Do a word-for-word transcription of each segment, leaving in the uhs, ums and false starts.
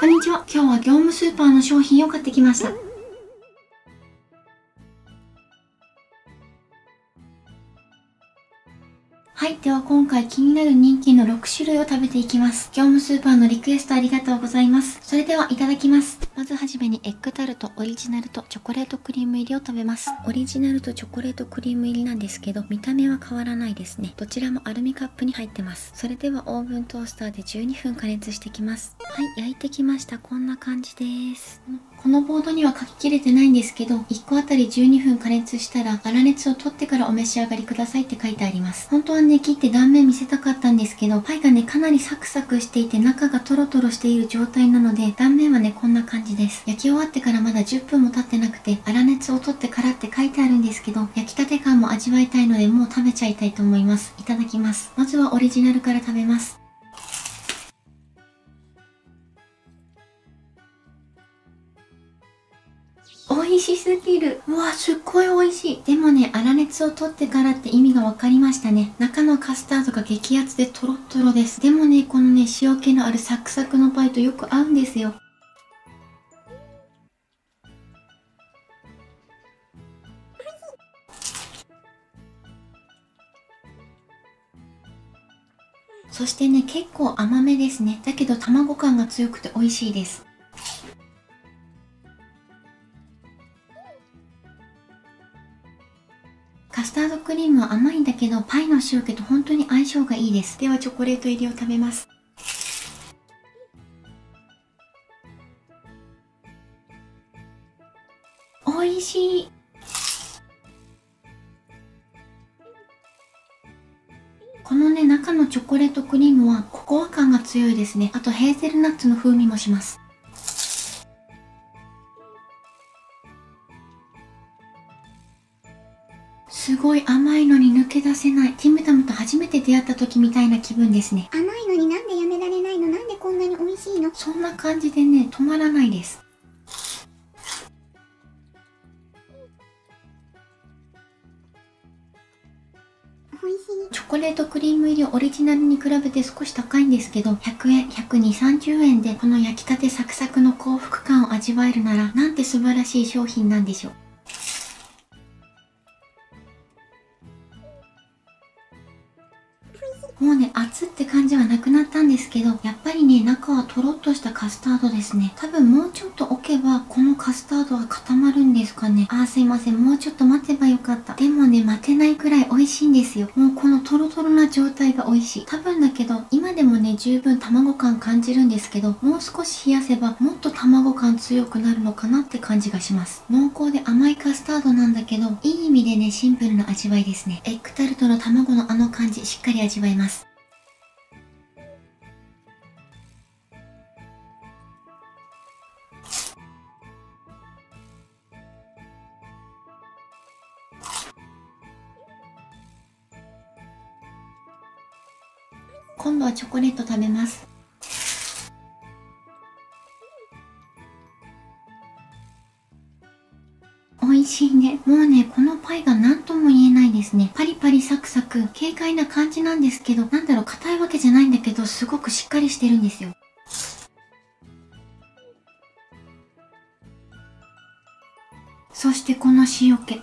こんにちは。今日は業務スーパーの商品を買ってきました。はい、では今回気になる人気のろくしゅるいを食べていきます。業務スーパーのリクエストありがとうございます。それではいただきます。まずはじめにエッグタルト、オリジナルとチョコレートクリーム入りを食べます。オリジナルとチョコレートクリーム入りなんですけど、見た目は変わらないですね。どちらもアルミカップに入ってます。それではオーブントースターでじゅうにふん加熱してきます。はい、焼いてきました。こんな感じです。このボードには書ききれてないんですけど、いっこあたりじゅうにふん加熱したら、粗熱を取ってからお召し上がりくださいって書いてあります。本当はね、切って断面見せたかったんですけど、パイがね、かなりサクサクしていて中がトロトロしている状態なので、断面はね、こんな感じです。焼き終わってからまだじゅっぷんも経ってなくて、粗熱を取ってからって書いてあるんですけど、焼きたて感も味わいたいので、もう食べちゃいたいと思います。いただきます。まずはオリジナルから食べます。美味しすぎる。うわ、すっごい美味しい。でもね、粗熱を取ってからって意味が分かりましたね。中のカスタードが激アツでトロトロです。でもね、このね、塩気のあるサクサクのパイとよく合うんですよ。そしてね、結構甘めですね。だけど卵感が強くて美味しいです。カスタードクリームは甘いんだけど、パイの塩気と本当に相性がいいです。ではチョコレート入りを食べます。おいしい。このね、中のチョコレートクリームはココア感が強いですね。あとヘーゼルナッツの風味もします。すごい甘いのに抜け出せない。ティムタムと初めて出会った時みたいな気分ですね。甘いのになんでやめられないの？なんでこんなに美味しいの？そんな感じでね、止まらないです。美味しい。チョコレートクリーム入りオリジナルに比べて少し高いんですけど、ひゃくえん、ひゃくにじゅう、さんじゅうえんでこの焼きたてサクサクの幸福感を味わえるなら、なんて素晴らしい商品なんでしょう。もうね、熱って感じはなくなったんですけど、やっぱりね、中はとろっとしたカスタードですね。多分もうちょっと置けば、このカスタードは固まるんですかね。あー、すいません。もうちょっと待てばよかった。でもね、待てないくらい美味しいんですよ。もうこのとろとろな状態が美味しい。多分だけど、今でもね、十分卵感感じるんですけど、もう少し冷やせば、もっと卵感強くなるのかなって感じがします。濃厚で甘いカスタードなんだけど、いい意味でね、シンプルな味わいですね。エッグタルトの卵のあの感じ、しっかり味わいます。今度はチョコレート食べます。美味しいね。もうね、このパイが何とも言えないですね。パリパリサクサク、軽快な感じなんですけど、なんだろう、硬いわけじゃないんだけど、すごくしっかりしてるんですよ。そしてこの塩気。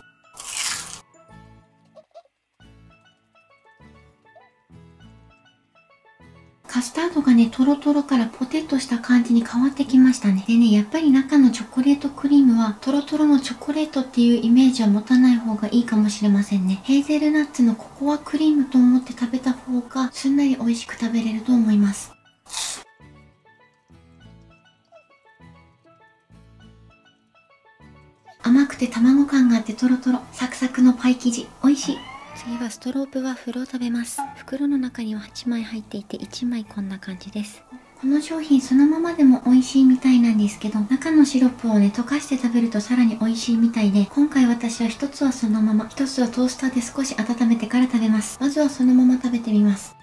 カスタードがね、とろとろからポテッとした感じに変わってきましたね。でね、やっぱり中のチョコレートクリームは、とろとろのチョコレートっていうイメージは持たない方がいいかもしれませんね。ヘーゼルナッツのココアクリームと思って食べた方が、すんなり美味しく食べれると思います。甘くて卵感があってとろとろ、サクサクのパイ生地、美味しい。次はストロープワッフルを食べます。袋の中にははちまい入っていて、いちまいこんな感じです。この商品そのままでも美味しいみたいなんですけど、中のシロップをね、溶かして食べるとさらに美味しいみたいで、今回私はひとつはそのまま、ひとつはトースターで少し温めてから食べます。まずはそのまま食べてみます。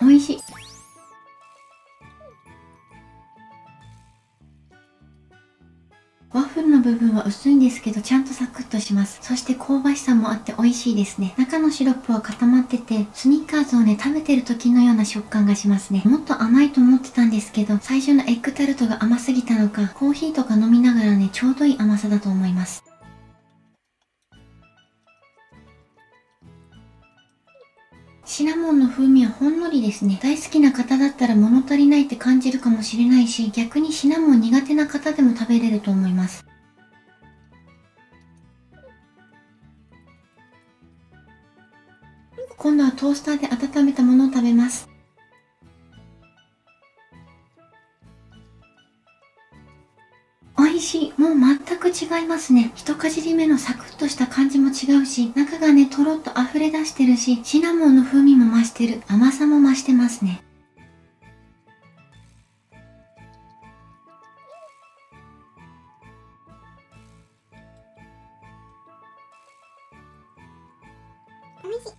美味しい。ワッフルの部分は薄いんですけどちゃんとサクッとします。そして香ばしさもあって美味しいですね。中のシロップは固まっててスニッカーズをね食べてる時のような食感がしますね。もっと甘いと思ってたんですけど最初のエッグタルトが甘すぎたのかコーヒーとか飲みながらねちょうどいい甘さだと思います。シナモンの風味はほんのりですね。大好きな方だったら物足りないって感じるかもしれないし、逆にシナモン苦手な方でも食べれると思います。今度はトースターで温めたものを食べます。美味しい。もう全く違いますね。一かじり目のサクッとした感じも違うし、中がねとろっと溢れ出してるし、シナモンの風味も増してる、甘さも増してますね。おいしい。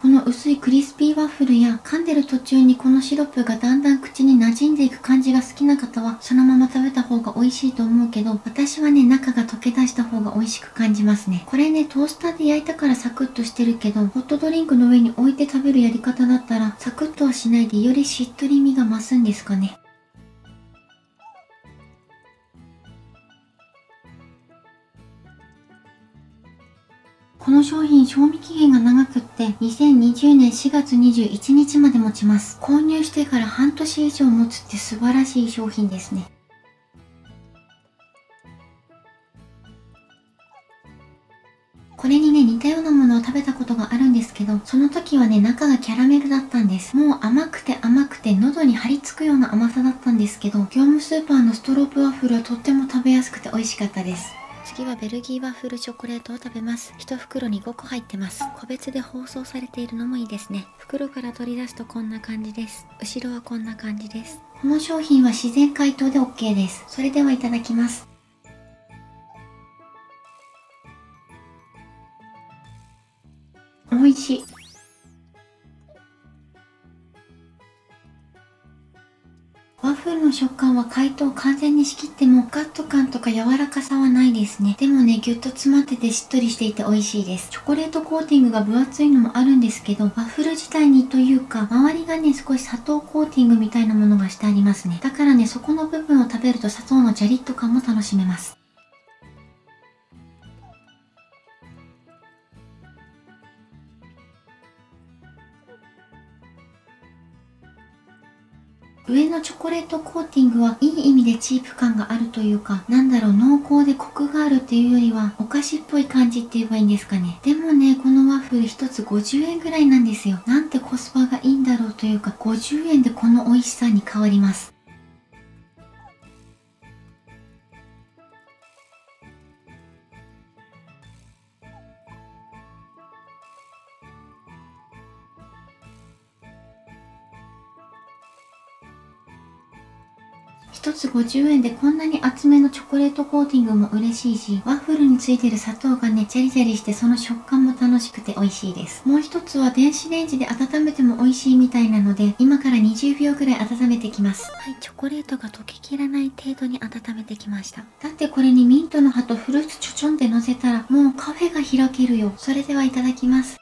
この薄いクリスピーワッフルや噛んでる途中にこのシロップがだんだん口に馴染んでいく感じが好きな方はそのまま食べた方が美味しいと思うけど、私はね中が溶け出した方が美味しく感じますね。これねトースターで焼いたからサクッとしてるけど、ホットドリンクの上に置いて食べるやり方だったらサクッとはしないでよりしっとりみが増すんですかね。この商品、賞味期限が長くって、にせんにじゅうねんしがつにじゅういちにちまで持ちます。購入してから半年以上持つって素晴らしい商品ですね。これにね、似たようなものを食べたことがあるんですけど、その時はね、中がキャラメルだったんです。もう甘くて甘くて喉に張り付くような甘さだったんですけど、業務スーパーのストロープワッフルはとっても食べやすくて美味しかったです。次はベルギーワッフルチョコレートを食べます。一袋にごこ入ってます。個別で包装されているのもいいですね。袋から取り出すとこんな感じです。後ろはこんな感じです。この商品は自然解凍で オーケー です。それではいただきます。美味しい。ワッフルの食感は解凍完全に仕切ってもガッと感とか柔らかさはないですね。でもね、ぎゅっと詰まっててしっとりしていて美味しいです。チョコレートコーティングが分厚いのもあるんですけど、ワッフル自体にというか、周りがね、少し砂糖コーティングみたいなものがしてありますね。だからね、そこの部分を食べると砂糖のジャリッと感も楽しめます。上のチョコレートコーティングはいい意味でチープ感があるというか、なんだろう、濃厚でコクがあるっていうよりはお菓子っぽい感じって言えばいいんですかね。でもね、このワッフルひとつごじゅうえんぐらいなんですよ。なんてコスパがいいんだろうというか、ごじゅうえんでこの美味しさに変わります。ひとつごじゅうえんでこんなに厚めのチョコレートコーティングも嬉しいし、ワッフルについてる砂糖がね、ジャリジャリしてその食感も楽しくて美味しいです。もう一つは電子レンジで温めても美味しいみたいなので、今からにじゅうびょうぐらい温めてきます。はい、チョコレートが溶けきらない程度に温めてきました。だってこれにミントの葉とフルーツちょちょんで乗せたら、もうカフェが開けるよ。それではいただきます。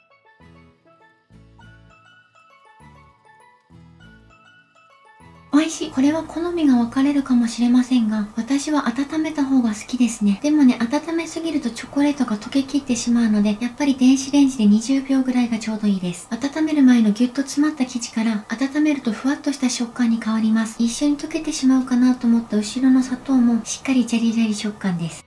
美味しい。これは好みが分かれるかもしれませんが、私は温めた方が好きですね。でもね、温めすぎるとチョコレートが溶けきってしまうので、やっぱり電子レンジでにじゅうびょうぐらいがちょうどいいです。温める前のギュッと詰まった生地から、温めるとふわっとした食感に変わります。一緒に溶けてしまうかなと思った後ろの砂糖も、しっかりジャリジャリ食感です。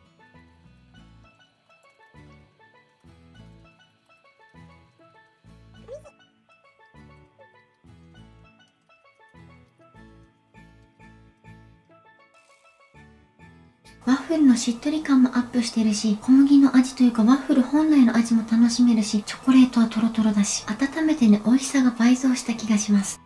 ワッフルのしっとり感もアップしてるし、小麦の味というかワッフル本来の味も楽しめるし、チョコレートはトロトロだし、温めてね、美味しさが倍増した気がします。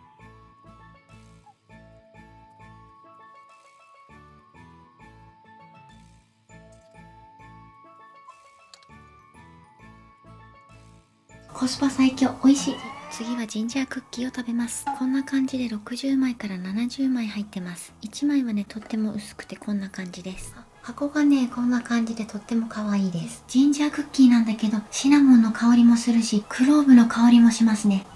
コスパ最強、美味しい。次はジンジャークッキーを食べます。こんな感じでろくじゅうまいからななじゅうまい入ってます。いちまいはねとっても薄くてこんな感じです。箱がねこんな感じでとっても可愛いです。ジンジャークッキーなんだけどシナモンの香りもするしクローブの香りもしますね。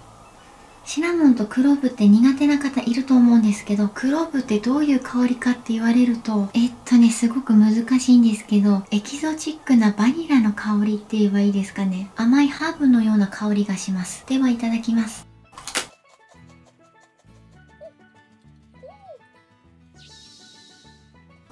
シナモンとクローブって苦手な方いると思うんですけど、クローブってどういう香りかって言われると、えっとね、すごく難しいんですけど、エキゾチックなバニラの香りって言えばいいですかね。甘いハーブのような香りがします。ではいただきます。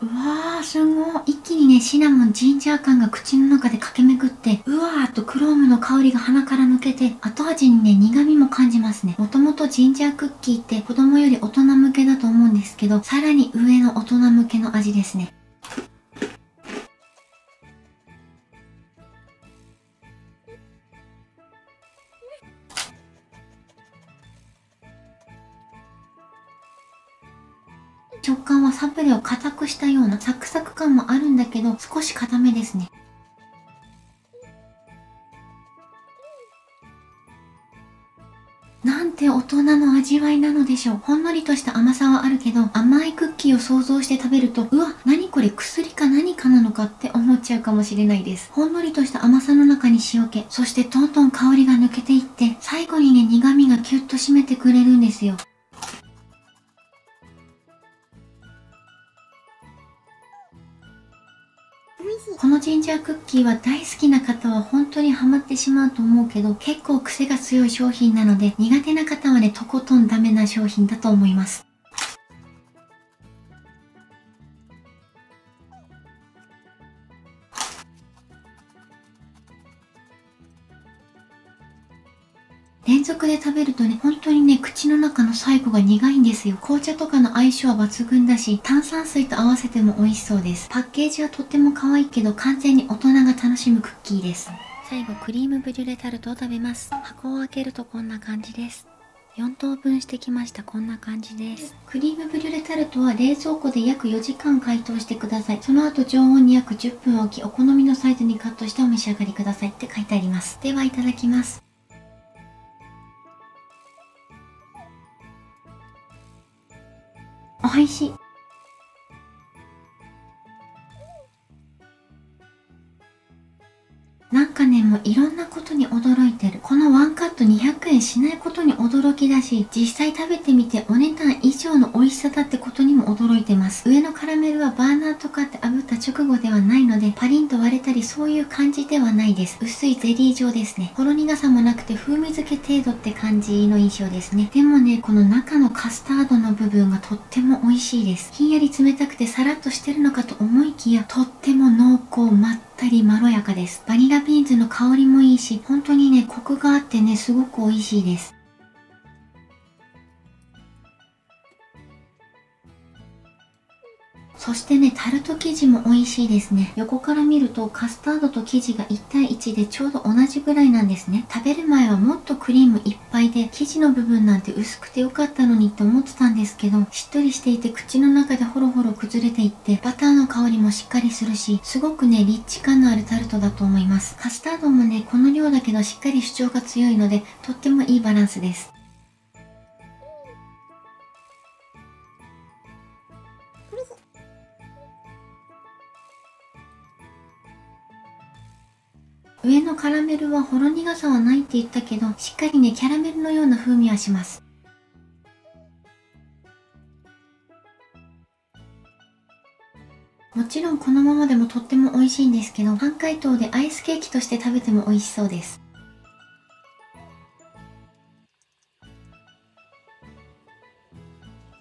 うわー、すごい。一気にね、シナモン、ジンジャー感が口の中で駆け巡って、うわーっとクロームの香りが鼻から抜けて、後味にね、苦味も感じますね。もともとジンジャークッキーって子供より大人向けだと思うんですけど、さらに上の大人向けの味ですね。食感はサブレを固くしたようなサクサク感もあるんだけど少し固めですね。なんて大人の味わいなのでしょう。ほんのりとした甘さはあるけど甘いクッキーを想像して食べると、うわ、何これ薬か何かなのかって思っちゃうかもしれないです。ほんのりとした甘さの中に塩気、そしてどんどん香りが抜けていって最後にね苦味がキュッと締めてくれるんですよ。このジンジャークッキーは大好きな方は本当にハマってしまうと思うけど、結構癖が強い商品なので苦手な方はねとことんダメな商品だと思います。連続で食べるとね、本当にね、口の中の最後が苦いんですよ。紅茶とかの相性は抜群だし、炭酸水と合わせても美味しそうです。パッケージはとっても可愛いけど、完全に大人が楽しむクッキーです。最後、クリームブリュレタルトを食べます。箱を開けるとこんな感じです。よんとうぶんしてきました。こんな感じです。クリームブリュレタルトは冷蔵庫で約よじかん解凍してください。その後常温に約じゅっぷん置き、お好みのサイズにカットしてお召し上がりくださいって書いてあります。ではいただきます。おいしい。なんかね、もういろんなことに驚いてる。このワンカットにひゃくえんしないことに驚きだし、実際食べてみてお値段以上の美味しさだってことにも驚いてます。上のカラメルはバーナーとかって炙った直後ではないので、パリンと割れたりそういう感じではないです。薄いゼリー状ですね。ほろ苦さもなくて風味付け程度って感じの印象ですね。でもね、この中のカスタードの部分がとっても美味しいです。ひんやり冷たくてサラッとしてるのかと思いきや、とっても濃厚、まったりまろやかです。バニラビーンズの香りもいいし、本当にねコクがあってねすごく美味しいです。そしてね、タルト生地も美味しいですね。横から見るとカスタードと生地がいちたいいちでちょうど同じぐらいなんですね。食べる前はもっとクリームいっぱいで、生地の部分なんて薄くてよかったのにって思ってたんですけど、しっとりしていて口の中でホロホロ崩れていって、バターの香りもしっかりするし、すごくねリッチ感のあるタルトだと思います。カスタードもねこの量だけどしっかり主張が強いので、とってもいいバランスです。上のカラメルはほろ苦さはないって言ったけど、しっかりねキャラメルのような風味はします。もちろんこのままでもとっても美味しいんですけど、半解凍でアイスケーキとして食べても美味しそうです。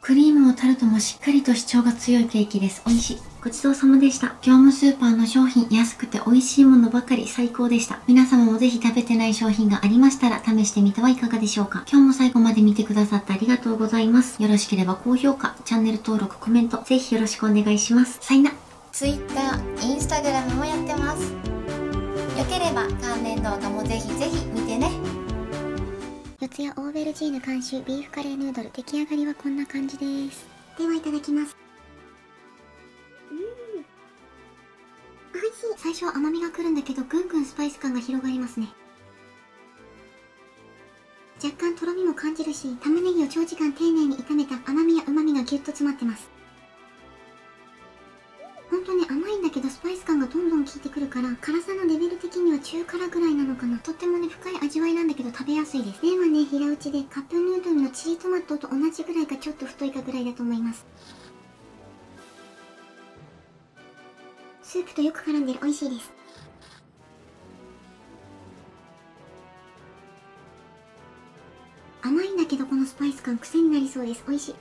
クリームもタルトもしっかりと主張が強いケーキです。美味しい。ごちそうさまでした。業務スーパーの商品、安くて美味しいものばかり、最高でした。皆様もぜひ食べてない商品がありましたら試してみてはいかがでしょうか。今日も最後まで見てくださってありがとうございます。よろしければ高評価、チャンネル登録、コメント、ぜひよろしくお願いします。さいな。Twitter、Instagram もやってます。よければ関連動画もぜひぜひ見てね。四谷オーベルジーヌ監修ビーフカレーヌードル、出来上がりはこんな感じです。ではいただきます。最初は甘みが来るんだけど、ぐんぐんスパイス感が広がりますね。若干とろみも感じるし、玉ねぎを長時間丁寧に炒めた甘みや旨みがギュッと詰まってます。ほんとね、甘いんだけどスパイス感がどんどん効いてくるから、辛さのレベル的には中辛ぐらいなのかな。とってもね、深い味わいなんだけど食べやすいです。麺はね、平打ちでカップヌードルのチリトマトと同じぐらいかちょっと太いかぐらいだと思います。スープとよく絡んでる。美味しいです。甘いんだけどこのスパイス感癖になりそうです。美味しい。